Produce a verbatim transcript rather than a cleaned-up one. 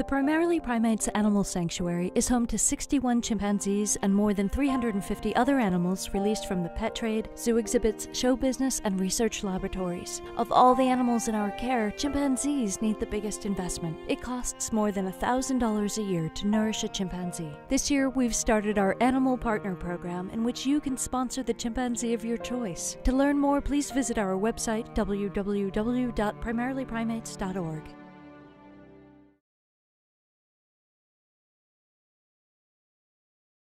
The Primarily Primates Animal Sanctuary is home to sixty-one chimpanzees and more than three hundred fifty other animals released from the pet trade, zoo exhibits, show business, and research laboratories. Of all the animals in our care, chimpanzees need the biggest investment. It costs more than one thousand dollars a year to nourish a chimpanzee. This year, we've started our Animal Partner Program, in which you can sponsor the chimpanzee of your choice. To learn more, please visit our website, w w w dot primarily primates dot org.